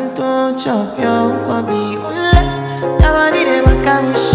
Don't chop your kwabi, ule. Yabani de wakamish.